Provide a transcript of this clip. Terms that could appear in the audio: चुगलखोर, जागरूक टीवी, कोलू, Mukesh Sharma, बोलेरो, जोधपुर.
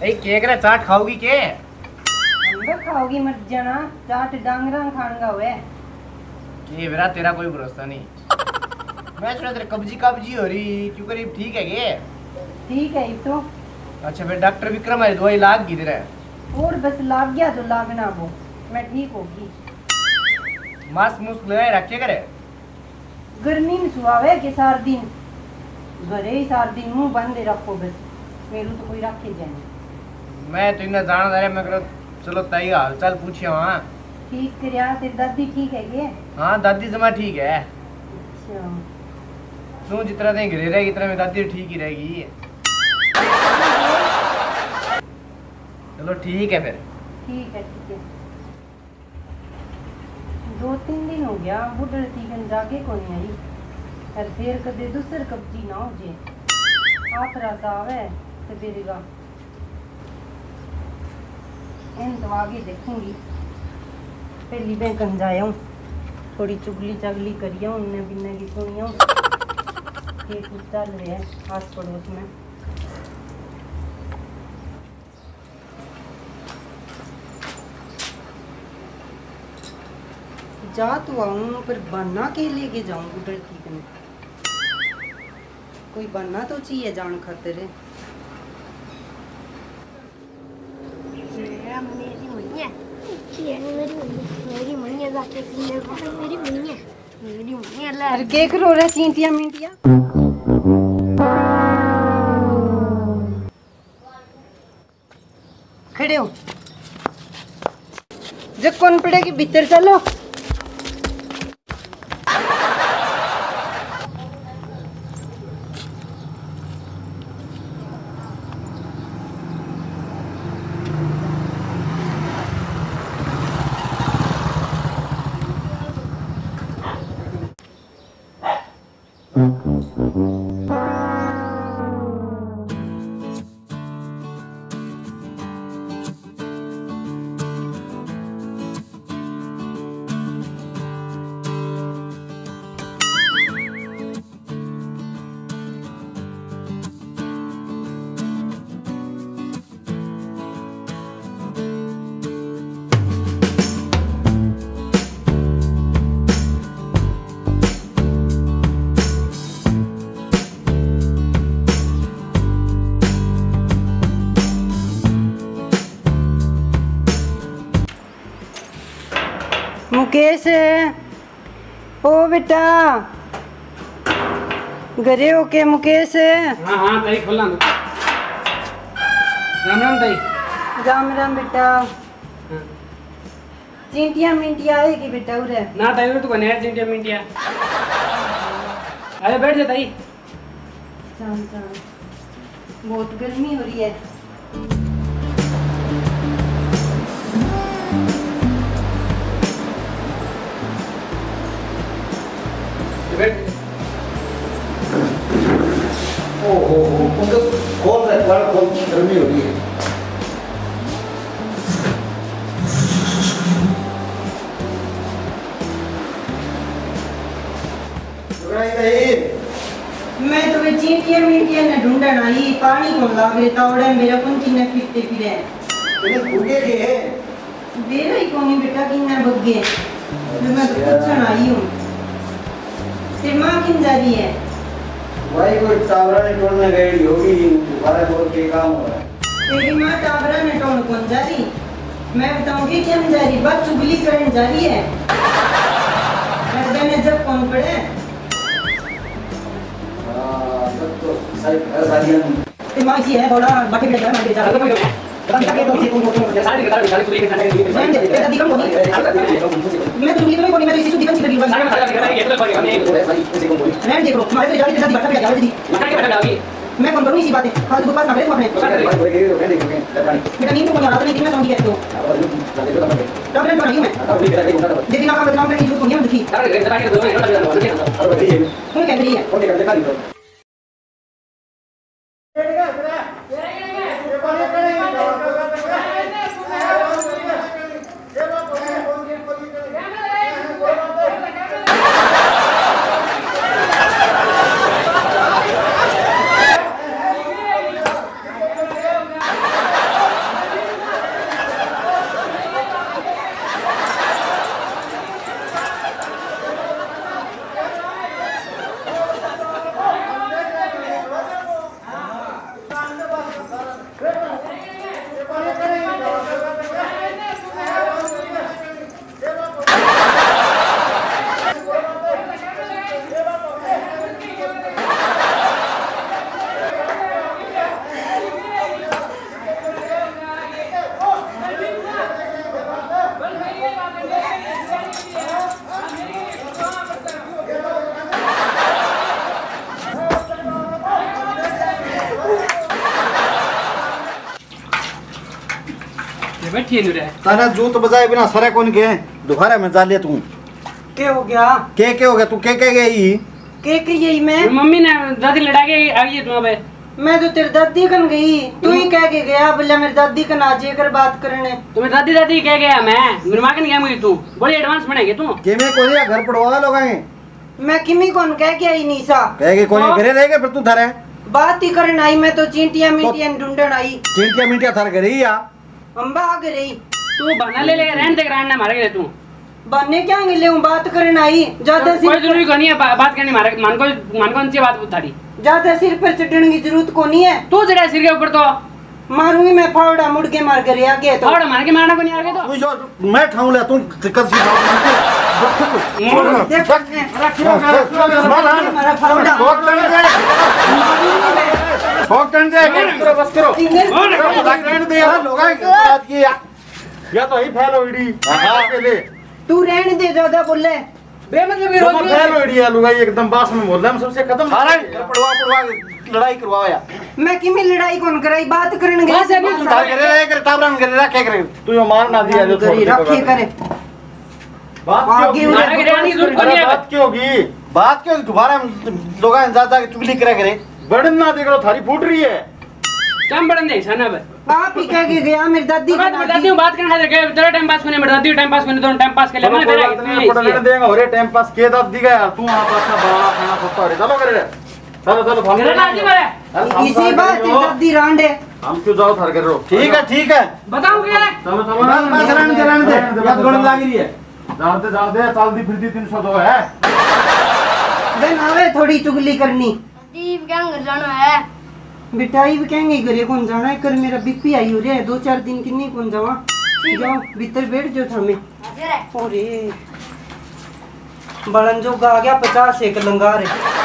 Cake रे चाट खाओगी के अंदर खाओगी मत जाना चाट डांगरांग खानगा हुए के बेरा तेरा कोई भरोसा नहीं। मैं सुना तेरे कब्जी हो रही क्यों करीब ठीक है के? ठीक है तो अच्छा फिर डॉक्टर विक्रम है दवाई लाग गई तेरे और बस लाग गया तो लागना वो मैं ठीक होगी। मास्क मुस्क लगाए रखे करे गर्मी में सुहावे के सार दिन घरे ही सार दिन मुंह बंद रखो बस मेरू तो कोई रखे जाए मैं तो इन्हें जान दे मैं करो चलो ताई हाल चाल पूछियो। हां ठीक करिया तेरी दादी ठीक है के? हां दादी जमा ठीक है। अच्छा तू जितना दे घरे रहेगी इतना मेरी दादी ठीक ही रहेगी। चलो ठीक है फिर ठीक है 2-3 दिन हो गया बुढ़े तीगन जागे को नहीं आई हर फेर कदे दूसर कब्जी ना हो जे आखरा सावे सबेरेगा इन तो आगे देखूंगी। पहली मैं गंजाया हूँ थोड़ी चुगली चगली करिया उनने बिना की सुनिया ये कुछ चल रहा है आस पड़ोस में। जा तो आऊँ पर बना के लेके जाऊँ उधर ठीक में कोई बना तो चाहिए जान खातिर है। मेरी केक रो रहा चींटिया मिंटिया खड़े हो जब कौन पड़े के भीतर चलो मुकेश ओ बेटा घरे हो के मुकेश? हाँ हाँ ताई खोला राम राम ताई। राम राम बेटा। चिंटिया मिंटिया आएगी बेटा उरे ना ताई उरे तो बने चिंटिया मिंटिया अरे बैठ जा ताई। शाम शाम बहुत गर्मी हो रही है गर्मी हो रही है। मैं तुम्हें चींटिया मिंटिया ने ढूंढन आई पानी को लागे तावड़े मेरा कुंची ने फिरते फिरे तेरे भूखे के है बेरा ही कोनी बेटा किन्ने बग्गे मैं तो पूछन आई हूं तेरी मां किन जा रही है? भाई कोई टावरा ने टोन में गई होगी तुम्हारा बोल के काम हो रहा है तेरी मां टावरा ने टोन कौन जा रही मैं बताऊंगी क्या जा रही बात चुगली करने जा रही है हृदय ने जब कौन पड़े हां सब तो सही साजियां दिमाग ही है थोड़ा बाकी बेटा मैं जा रहा हूं तुम जाके तुम तुम सारी के सारी चुगली करने के अधिक कम होगी मैं तुम नहीं कोई मैं इसी चुगली करने के सारे सारे करके एक बार हमें मैं देखो तुम्हारे जाने के साथ बता क्या जाने दी मैं कम करूंगी इसी बातें फालतू के पास ना बैठ मैं बेटा नींद को बना रहा था कितना समझ गया तो तब मैं बना ही मैं दीदी ना का काम करने की दुनिया में दुखी कौन कह रही है कौन कह रहा है ताना जूत बजाए बिना सरे कौन के दोबारा में जा ले तू के हो गया तू के गई यही मैं मम्मी ने दादी लड़ा के आई है तू बे मैं तो तेरी दादी कन गई तू ही कह के गया बोला मेरी दादी कन आज कर बात करने तो मैं दादी कह गया मैं मेरी मां कन गया मुझे तू बड़ी एडवांस बनेगी तू के मैं को या घर पड़वा लोग हैं मैं किमी कौन कह के आई नीसा कह के कोई घरे रह गए पर तू थारे बात ही करन आई मैं तो चींटियां मीटियां ढूंढन आई चींटियां मीटियां थारे घर ही आ अंबा आ गई तू बना ले रहन दे ग्रांड ना मारेगा तू बनने क्या ले हूं बात करन आई ज्यादा कोई जरूरी कोनी है बात करनी मारे मान को से बात उतारी ज्यादा सिर पर चढ़ने की जरूरत कोनी है तू जड़ा सिर के ऊपर तो मारूंगी मैं फावड़ा मुड़ के मार कर या के तो फावड़ा मार के मारना को नहीं आ गया तो जो मैं ठाऊ ले तू कर देख मारा फावड़ा करो बस करो या तो ही फैल होईडी ले तू रहने दे ज्यादा बोले बे मतलब ये रोज फैल होईडी लुगाई एकदम बास में बोल रहा हम सबसे खत्म सारा पड़वा लड़ाई करवाया मैं किमी लड़ाई कौन कराई बात करन गए बस अभी सुधार करे कर टाबरन करे क्या करे तू यो मार ना दिया जो रखी करे बात क्यों बात क्यों होगी दोबारा हम लोगा ज्यादा चुगली करे बड़न ना देख लो थारी फूट रही है कम बड़न दे छाना बे बाप ही कह के गया मेरी दादी बताती हूं बात करना है गए तेरा टाइम पास करने दादी टाइम पास करने तो टाइम पास कर ले मैंने मेरा इतने पड़ने देगा अरे टाइम पास के दादी का यार तू वहां पर अपना बड़ा खाना खोता रे चलो करे चलो भाग रे दादी मारे इसी बात दादी रांड है हम क्यों जाओ थार कर रो ठीक है बताऊंगा मैं शरण दे बात गोड़ लाग रही है जानते चलदी फिरदी 302 है बहन आवे थोड़ी चुगली करनी दीप गंग जाना है बिटाई भी कहेंगे घरे कौन जाना है कर मेरा बीपी आई हो रहा है 2-4 दिन की नहीं कौन जावा जाओ भीतर बैठ जो थामे अरे बड़न जो गा गया 50 एक लंगार है